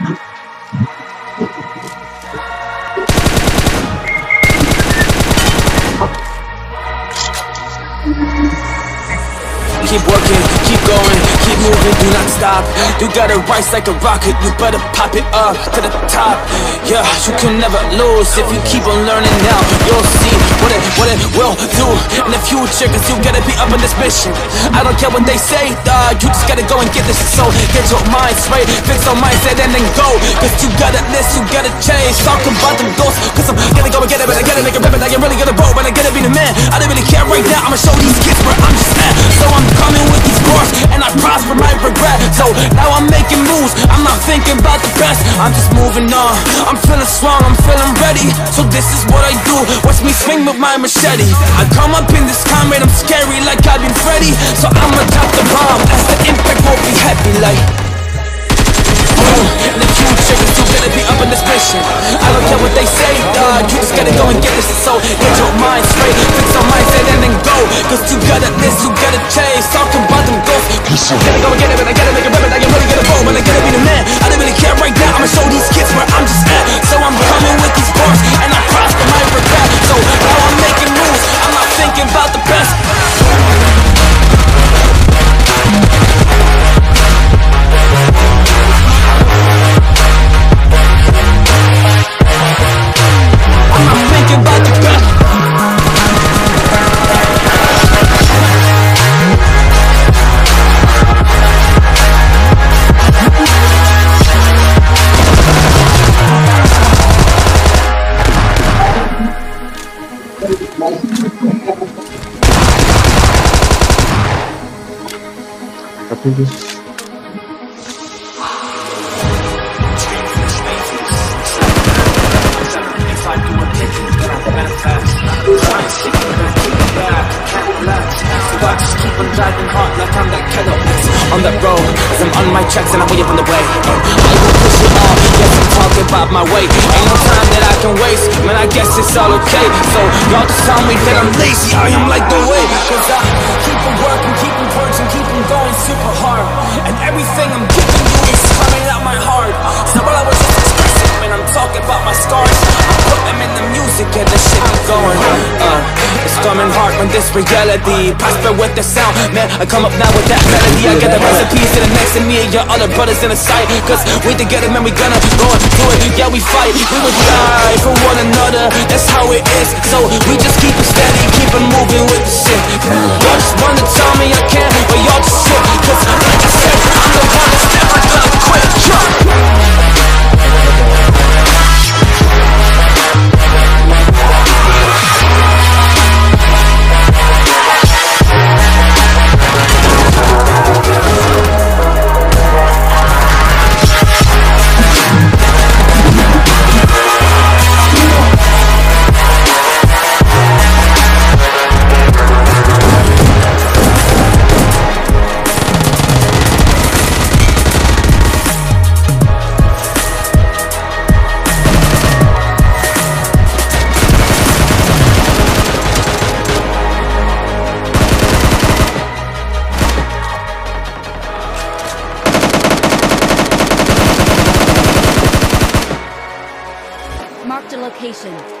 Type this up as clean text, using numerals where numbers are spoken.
Keep working, keep going, keep moving, do not stop. You gotta rise like a rocket, you better pop it up to the top. Yeah, you can never lose if you keep on learning now. You'll see what it will do in the future, cause you gotta be up on this mission. I don't care what they say, dog, you just gotta go and get this soul. Get your mind straight, fix your mindset and then go. Cause you gotta list, you gotta change. Talk about them goals, cause I'm gonna go and get it, but I gotta make it better. I am really gonna roll, but I gotta be the man. I don't really care right now, I'ma show these kids where I'm just at. So I'm coming with these bars, and I prosper my regret. So now I'm making moves, I'm not thinking about the past. I'm just moving on, I'm feeling strong, I'm feeling ready. So this is what I do, watch me swing with my machete. I come up in this combat, I'm scary like I've been Freddy. So I'ma drop the bomb, as the impact won't be happy like. In the future, cause you gotta be up in this mission. I don't care what they say, dog, you just gotta go and get this soul. Get your mind straight, fix your mindset and then go. Cause you gotta listen, you gotta change, talk about them goals. I gotta go and get it, but I gotta make it better. I really gotta roll, but I gotta be the man. I don't really care right now, I'ma show these kids where I'm just at. So I'm coming with these bars, and I prosper my regret. So now I'm making moves, I'm not thinking about the best. On the road, as I'm on my tracks and I'm way up on the way. I will push it all, yes I'm talking about my way. Ain't no time that I can waste, man I guess it's all okay. So y'all just tell me that I'm lazy, I am like the way. Cause I keep on working, keep on purging, keep on going super hard. And everything I'm giving you is coming out my heart. It's not what I was just expressing when I'm talking about my scars. I put them in the music and the shit is going it's coming hard when this reality prosper with the sound, man, I come up now with that melody. I get the recipes to the next to me and your other brothers in the sight. Cause we together, man, we gonna go and do it. Yeah, we fight, we will die for one another. That's how it is, so we just keep it steady, keep it moving with the shit. Y'all just wanna tell me I can't, but y'all just shit. Cause like I said, I'm the one that's never gonna quit. Location.